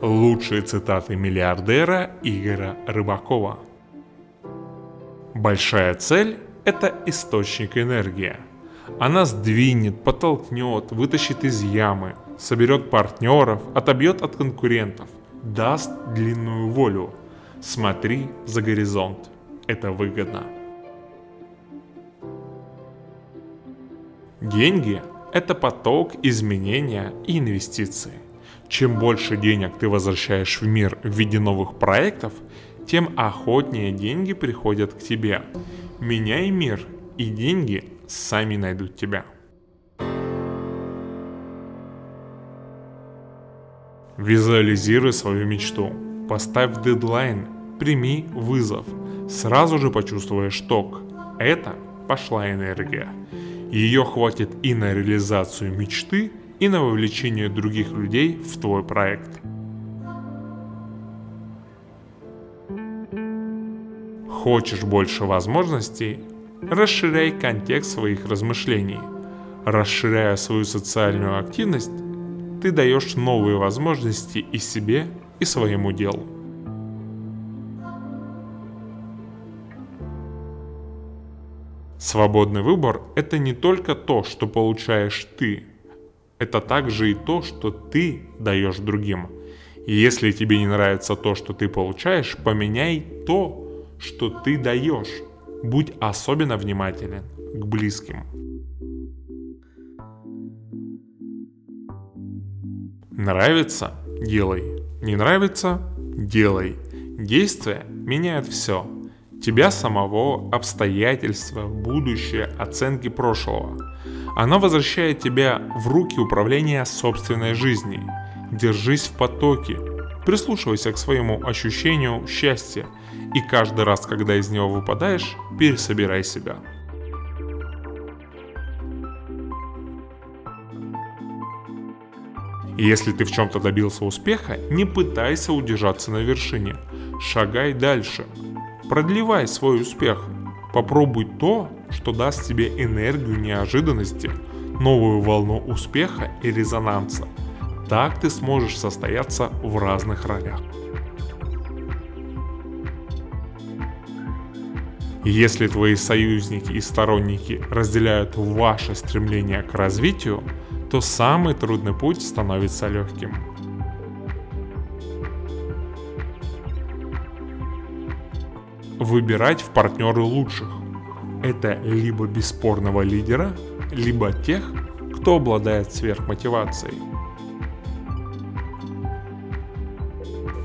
Лучшие цитаты миллиардера Игоря Рыбакова. Большая цель – это источник энергии. Она сдвинет, подтолкнет, вытащит из ямы, соберет партнеров, отобьет от конкурентов, даст длинную волю. Смотри за горизонт. Это выгодно. Деньги – это поток, изменения и инвестиции. Чем больше денег ты возвращаешь в мир в виде новых проектов, тем охотнее деньги приходят к тебе. Меняй мир, и деньги сами найдут тебя. Визуализируй свою мечту. Поставь дедлайн, прими вызов. Сразу же почувствуешь ток. Это пошла энергия. Ее хватит и на реализацию мечты, и на вовлечение других людей в твой проект. Хочешь больше возможностей? Расширяй контекст своих размышлений. Расширяя свою социальную активность, ты даешь новые возможности и себе, и своему делу. Свободный выбор – это не только то, что получаешь ты. Это также и то, что ты даешь другим. И если тебе не нравится то, что ты получаешь, поменяй то, что ты даешь. Будь особенно внимателен к близким. Нравится – делай. Не нравится – делай. Действия меняют все. Тебя самого, обстоятельства, будущее, оценки прошлого. Оно возвращает тебя в руки управления собственной жизнью. Держись в потоке, прислушивайся к своему ощущению счастья, и каждый раз, когда из него выпадаешь, пересобирай себя. Если ты в чем-то добился успеха, не пытайся удержаться на вершине. Шагай дальше. Продлевай свой успех. Попробуй то, что даст тебе энергию неожиданности, новую волну успеха и резонанса. Так ты сможешь состояться в разных ролях. Если твои союзники и сторонники разделяют ваше стремление к развитию, то самый трудный путь становится легким. Выбирать в партнеры лучших. Это либо бесспорного лидера, либо тех, кто обладает сверхмотивацией.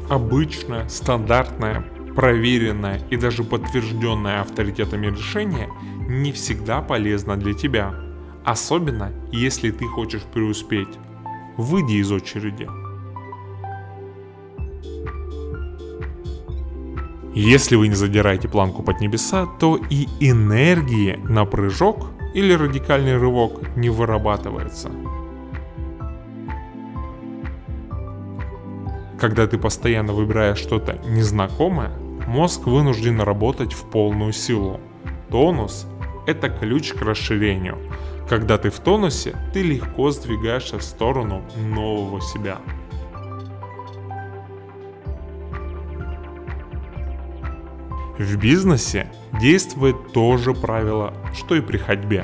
Обычное, стандартное, проверенное и даже подтвержденное авторитетами решение не всегда полезно для тебя, особенно если ты хочешь преуспеть. Выйди из очереди. Если вы не задираете планку под небеса, то и энергии на прыжок или радикальный рывок не вырабатывается. Когда ты постоянно выбираешь что-то незнакомое, мозг вынужден работать в полную силу. Тонус – это ключ к расширению. Когда ты в тонусе, ты легко сдвигаешься в сторону нового себя. В бизнесе действует то же правило, что и при ходьбе.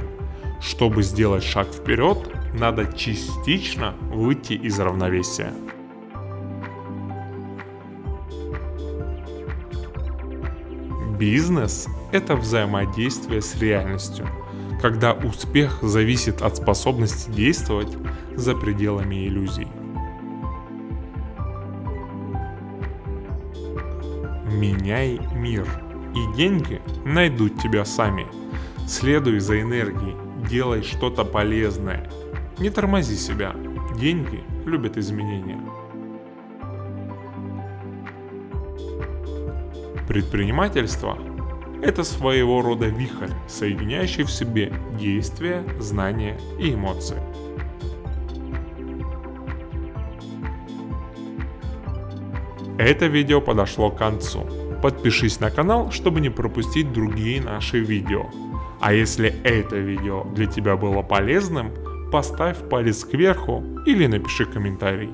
Чтобы сделать шаг вперед, надо частично выйти из равновесия. Бизнес – это взаимодействие с реальностью, когда успех зависит от способности действовать за пределами иллюзий. Меняй мир, и деньги найдут тебя сами. Следуй за энергией, делай что-то полезное. Не тормози себя, деньги любят изменения. Предпринимательство – это своего рода вихрь, соединяющий в себе действия, знания и эмоции. Это видео подошло к концу. Подпишись на канал, чтобы не пропустить другие наши видео. А если это видео для тебя было полезным, поставь палец кверху или напиши комментарий.